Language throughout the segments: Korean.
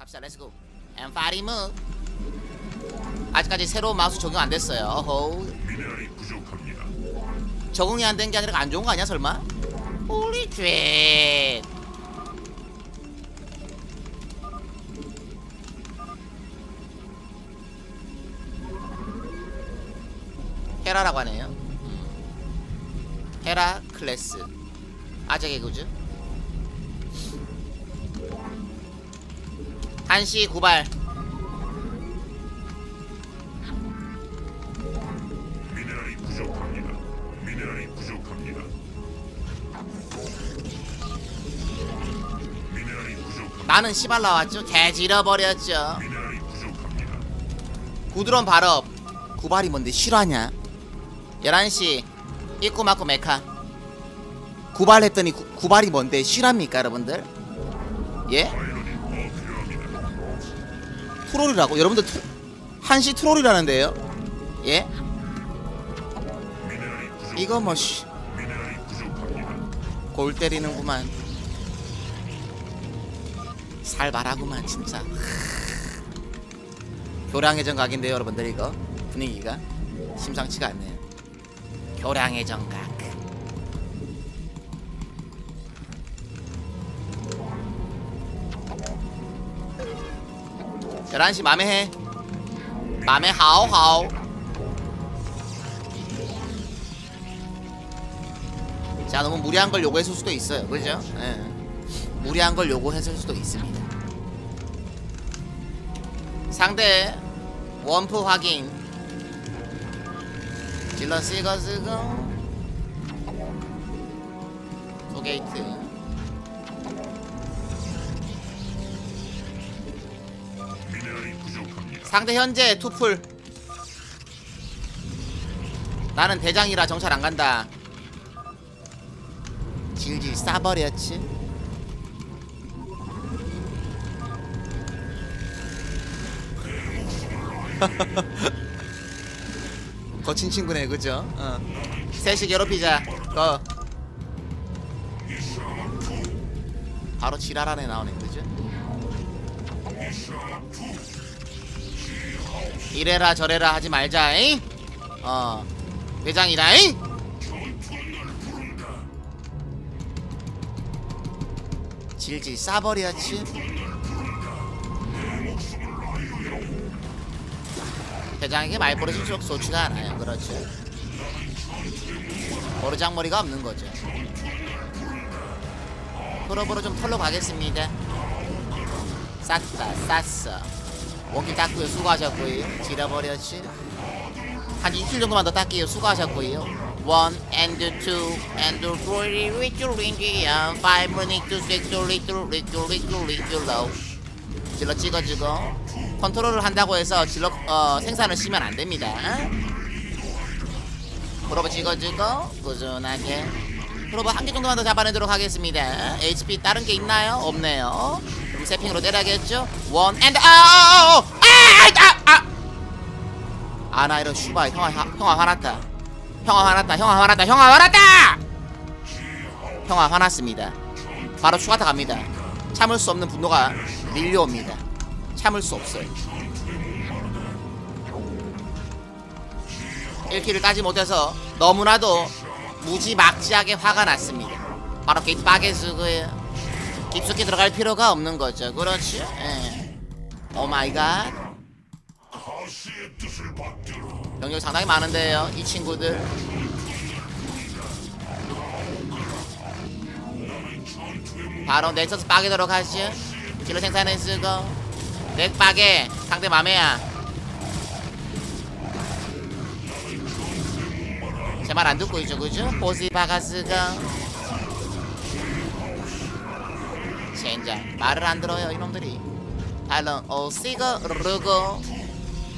갑시다. 렛츠고. 엠파리 무. 아직까지 새로운 마우스 적용 안 됐어요. 어허. 미네랄이 부족합니다. 적응이 안 된 게 아니라 안 좋은 거 아니야 설마? 우리 죄. 헤라라고 하네요. 헤라 클래스. 아재 개구즈. 한시 구발. 미네랄이 부족합니다. 미네랄이 부족합니다. 미네랄이 부족. 나는 시발 나왔죠. 개질어 버렸죠. 미네랄이 부족합니다. 구드론 발업. 구발이 뭔데 싫어하냐? 11시 입구 막고 메카 구발했더니 구발이 뭔데 실합니까 여러분들? 예? 트롤이라고? 여러분들 한시 트롤이라는데요? 예? 이거 뭐 씨 골 때리는구만. 살바라구만 진짜. 교량의 정각인데요 여러분들 이거 분위기가 심상치가 않네요. 교량의 정각. 열한시 맘에 해. 맘에 하오하오. 자, 너무 무리한 걸 요구했을 수도 있어요. 그죠? 예. 무리한 걸 요구했을 수도 있습니다. 상대 원프 확인. 질러 쓰고 쓰고 소게이트 상대 현재 투풀. 나는 대장이라 정찰 안간다. 질질 싸버렸지. 거친 친구네 그죠? 어. 셋이 괴롭히자. 거 바로 지랄하네 나오네 그죠? 이래라 저래라 하지 말자잉? 어 회장이라잉? 질질 싸버려야지. 대장에게 말버릇이 쭉 좋지가 않아요. 그렇죠. 버르장머리가 없는 거죠. 프로브로 좀 털러 가겠습니다. 쌌다 쌌어. 원길 닦고요. 수고하셨고요. 질어버렸지. 한 이틀 정도만 더 닦게요. 수고하셨고요. 1 and 2 and 3 and 5 minutes to 6 little 질러 찍어주고 컨트롤을 한다고 해서 질러 생산을 쉬면 안 됩니다. 프로브 찍어주고 꾸준하게 프로브 한 개 정도만 더 잡아내도록 하겠습니다. HP 다른 게 있나요? 없네요. 그럼 세핑으로 때려야겠죠? 1 and 아나 이런 슈바 형아 화났다. 형아 화났습니다. 바로 추가타 갑니다. 참을 수 없는 분노가 밀려옵니다. 참을 수 없어요. 1킬을 따지 못해서 너무나도 무지막지하게 화가 났습니다. 바로 게이트 빠개수고요. 깊숙이 들어갈 필요가 없는 거죠. 그렇지? 예. 오마이갓. 영역 상당히 많은데요 이 친구들. 바로 넥서스 빠개도록 하지. 길로 생산해 쓰고 넥 빠개 상대 맘에야. 제 말 안 듣고 있죠 그죠? 보스 박아 쓰고 젠장 말을 안 들어요 이놈들이. 달론 오 쓰고 루고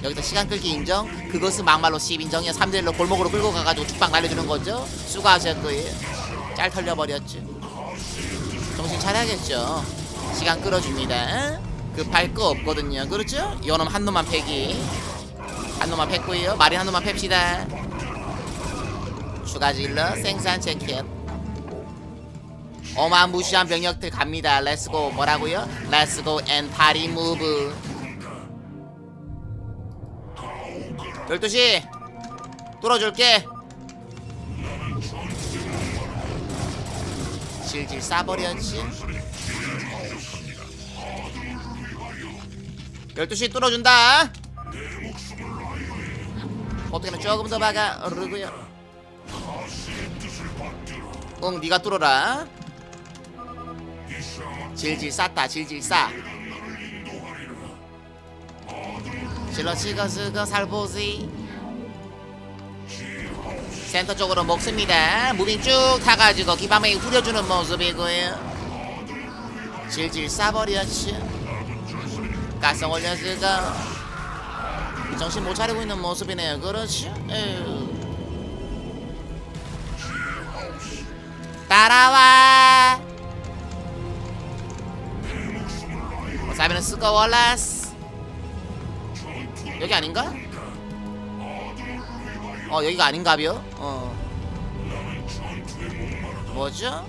여기서 시간 끌기 인정. 그것은 막말로 10인정이야 3대1로 골목으로 끌고 가가지고 죽방 날려주는 거죠. 수고하셨고요. 짤 털려버렸죠. 정신 차려야겠죠. 시간 끌어줍니다. 급할 거 없거든요. 그렇죠? 요놈 한 놈만 패기. 한 놈만 팼고요. 마린 한 놈만 팹시다. 추가 질러 생산 재킷. 어마무시한 병력들 갑니다. 렛츠고. 뭐라고요? 렛츠고 앤 파리 무브. 12시 뚫어줄게. 질질 싸버렸지. 12시 뚫어준다. 어떻게든 조금 더 박아르고요. 응, 니가 뚫어라. 질질 쌌다. 질질 싸. 질러 찍어쓰고 살보지. 센터 쪽으로 먹습니다. 무빙 쭉 타가지고 기밤에 후려주는 모습이고요. 질질 싸버렸지. 가성 올려쓰고 정신 못 차리고 있는 모습이네요. 그렇지. 따라와. 사비는 쓰고 월라스. 여기 아닌가? 여기가 아닌가벼? 뭐죠?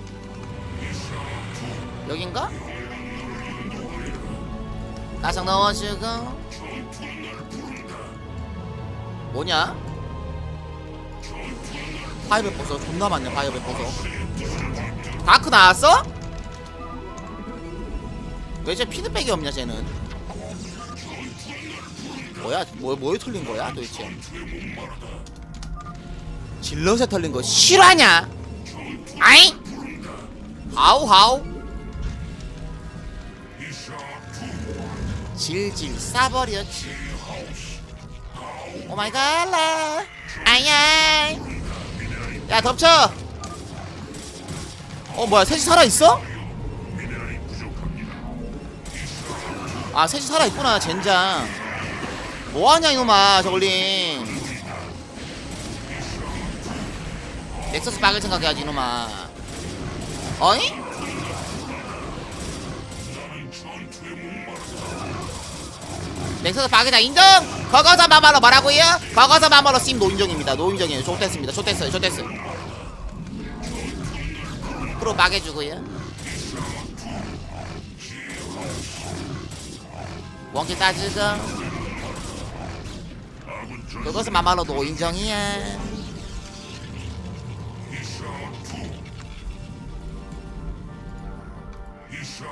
여긴가? 가상 넣어주고. 뭐냐? 파이브 보소 존나 많네. 파이브 보소 다크 나왔어? 왜 쟤 피드백이 없냐 쟤는. 뭐야? 뭐에 털린 거야 도대체? 질럿에 털린 거 실화냐? 아잉? 하우하우. 질질 싸버렸지. 오마이갓 라 아야이. 야 덮쳐. 뭐야 셋이 살아있어? 아 셋이 살아있구나. 젠장 뭐하냐 이놈아. 저글링 넥서스 박을 생각해야지 이놈아. 어이? 넥서스 박이다 인정! 거거서 마마로 뭐라고요? 거거서 마마로 심 노인정입니다. 노인정이에요. 좋댔습니다. 좋댔어요. 좋댔어요. 프로 막해주고요. 원기 따지고. 그것은 마마로도 인정이야.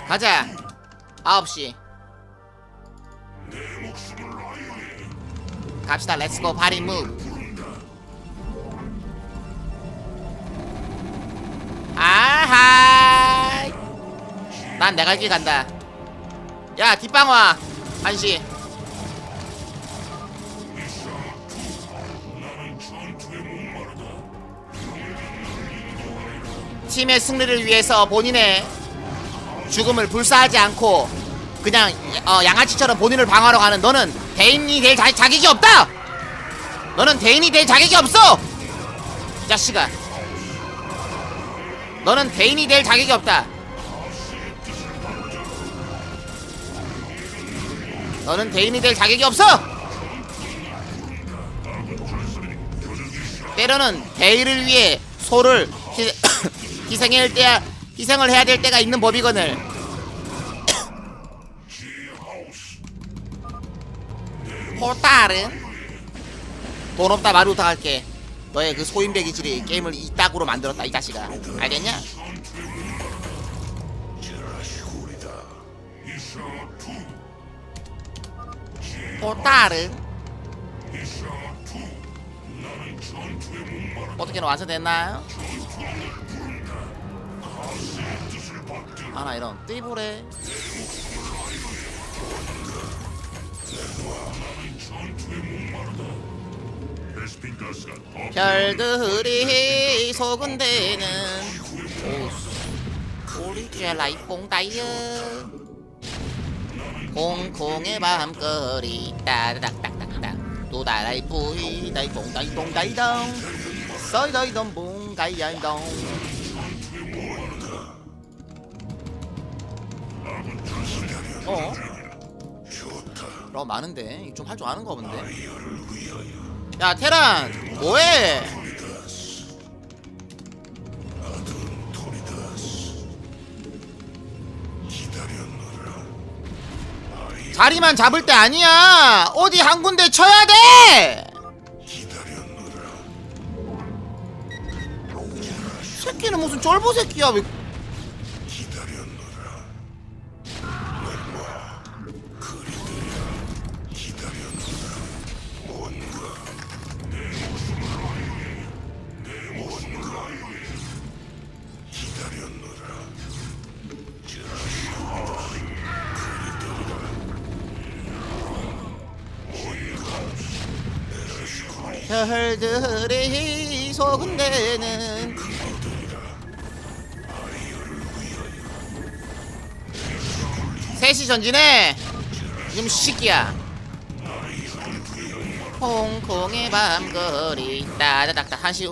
가자. 9시 갑시다. 렛츠고 파리 무브. 아하. 난 내가 길 간다. 야 뒷방 와. 1시 팀의 승리를 위해서 본인의 죽음을 불사하지 않고 그냥 양아치처럼 본인을 방어하러 가는 너는 대인이 될 자격이 없다! 너는 대인이 될 자격이 없어! 이 자식아 너는 대인이 될 자격이 없다. 너는 대인이 될 자격이 없어! 때로는 대의를 위해 소를 희생을 해야 될 때가 있는 법이거늘. 호타른 돈 없다 마루타 할게. 너의 그 소인배기질이 게임을 이따구로 만들었다 이 자식아. 알겠냐? 포탈은 어떻게 완성됐나요? 아나 이런 띠보레. 별들이 소근대는 우리의 라이뽕 다이어 공공의 밤거리 따다닥닥닥닥 도다라이 뿌이 다이뽕 다이뽕 다이동 써이다이동 봉가이야이동. 라 많은데 좀 할 줄 아는가 본데. 야 테란 뭐해? 자리만 잡을 때 아니야. 어디 한 군데 쳐야 돼. 새끼는 무슨 쫄보 새끼야. 왜 별들이 소근대는 셋이 전진해. 이놈 시끼야. 홍콩의 밤거리 따다닥닥 한시.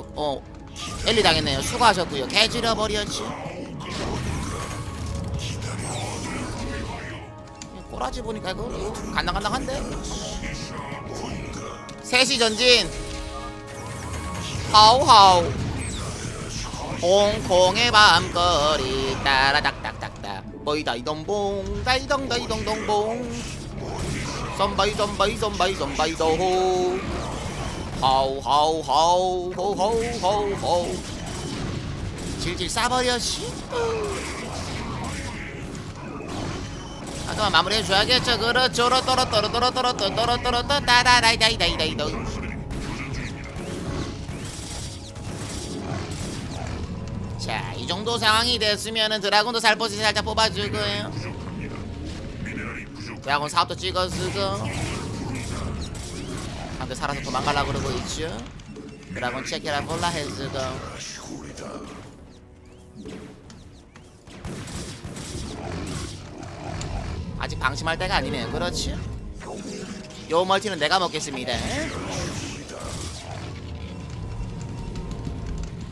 엘리 당했네요. 수고하셨고요. 개질러버렸지. 꼬라지 보니까 이거 간당간당한데. 셋이 전진. 하우하우. 홍콩의 밤거리 따라닥닥닥닥. 보이다 이동봉 다이동다 이동동봉. 썸바이 썸바이 썸바이 썸바이 도호. 하우하우하우 호호호호. 질질 싸버려 씨. 잠깐만 마무리해줘야겠죠. 그렇죠. 떨어떨어떨어떨어떨어떨어떨어떨어 따다라이다이다이다이도. 자, 이 정도 상황이 됐으면은 드라곤도 살포시 살짝 뽑아주고요. 드라곤 사업도 찍어주고. 한대 살아서 도망가려고 그러고 있죠. 드라곤 체키라 골라 해주고. 아직 방심할 때가 아니네요. 그렇지? 요 멀티는 내가 먹겠습니다.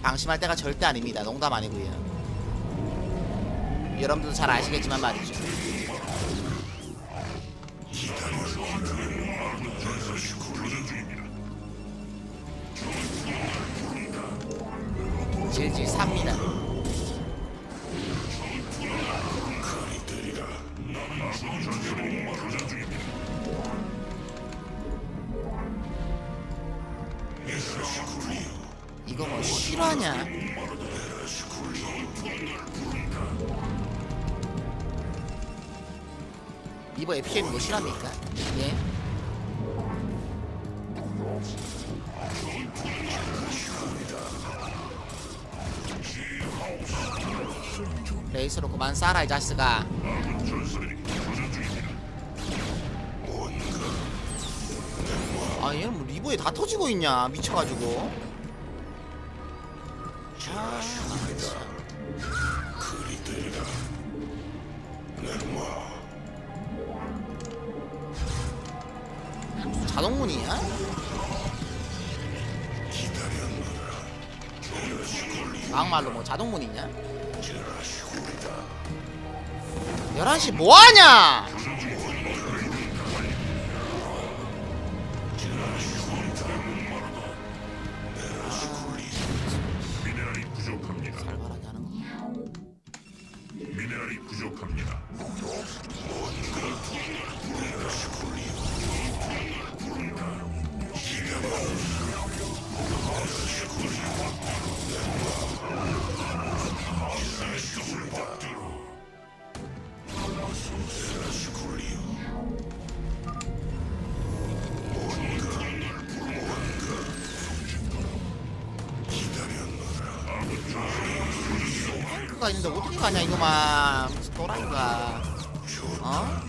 방심할 때가 절대 아닙니다. 농담 아니고요. 여러분들도 잘 아시겠지만 말이죠. 질질 삽니다. 이거 뭐 실화냐? 이거 FPM이 뭐 실화입니까? 예? 레이스로 그만 쏴라 이 자식아. 아 얘는 뭐 리버에 다 터지고 있냐. 미쳐가지고. 자동문이야? 막말로 뭐 자동문이냐? 11시 뭐하냐? 있는데 어떻게 가냐 이거만. 또라이가. 어?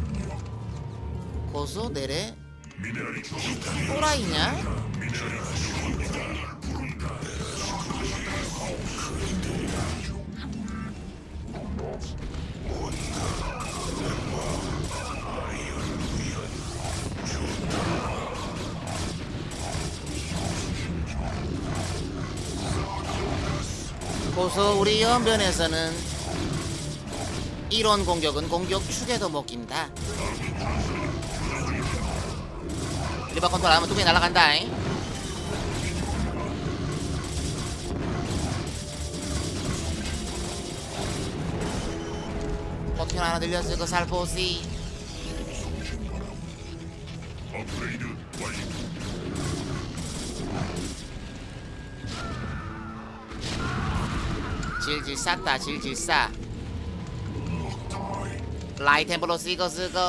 고수 내래? 또라이냐? 고소 우리 연변에서는 이런 공격은 공격 축에도 먹힌다. 리버 컨트롤 하면 뚝배기 날아간다잉. 버튼 하나 늘렸을 거 살포시. 업그레이드 완료. 질질 쌌다 질질 싸. 라이템으로 쓰고 쓰고.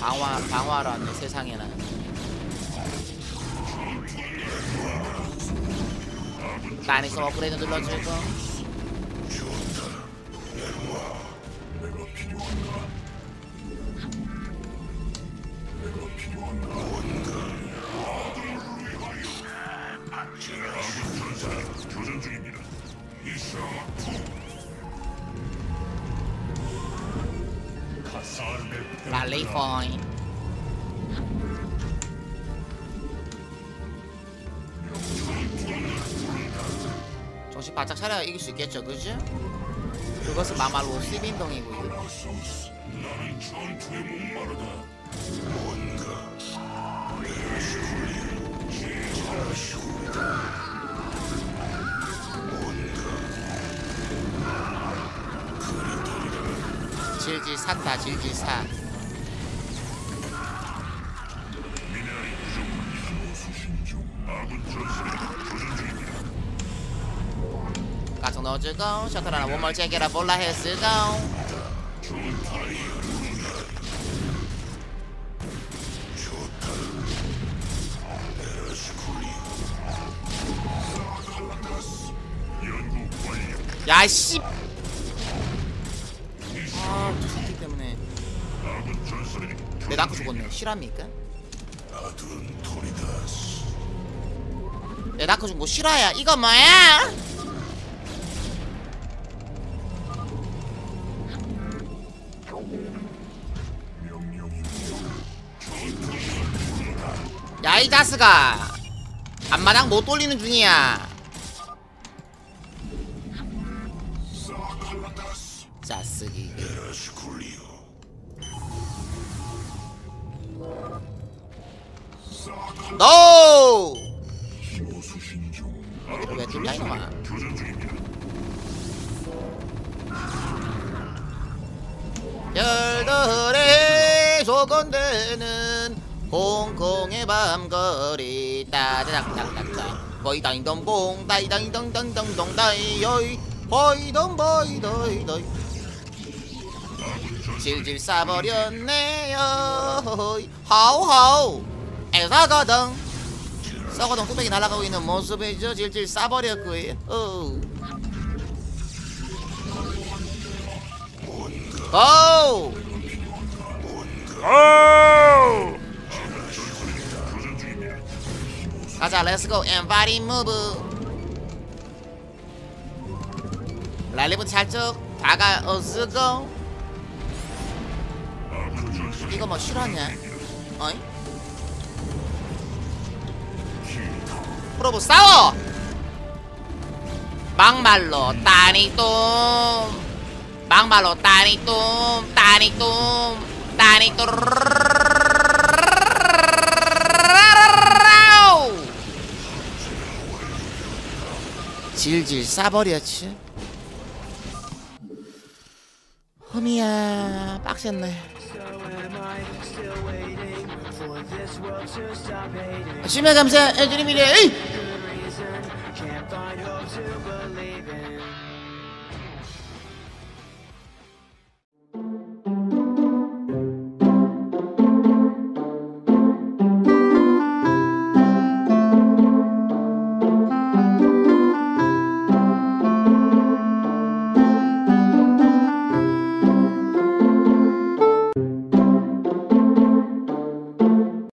방화하러 왔네 세상에나. 나니스 업그레이드 눌러주고. 라레이포인 정신 바짝 차려야 이길 수 있겠죠, 그지? 그것은 마말로 시민동이고요. 질질 산다 질질 사. 가정 넣어주고 셔틀 하나 몸을 제게라 몰라 해쓰고. 야씨. 내 낳고 죽었네. 실화입니까? 내 낳고 죽은 거 실화야. 이거 뭐야? 야 이 자스가 앞마당 못 돌리는 중이야. 자스기. 노! 얘들 왜 뚫려 이놈아. 별들의 소곤대는 공공의 밤거리 따다닥닥닥닥 보이다잉동봉 다이다잉동동동동다이 요이 보이동 보이도이도이 질질 싸버렸네요 하오하오 에사거든. 썩어던 꾸백이 날아가고 있는 모습이죠. 질질 싸버렸구요. 고! 고! 가자 렛츠고 엠바디 무브. 랄리부터 살짝 다가오스고. 이거 뭐 싫어하냐? 어이? 프로브 싸워! 막말로 따니똠 막말로 따니똠 따니똠 따니똠 질질 싸버렸지. 허미야 빡셌네. 심야 감사 해드립니다.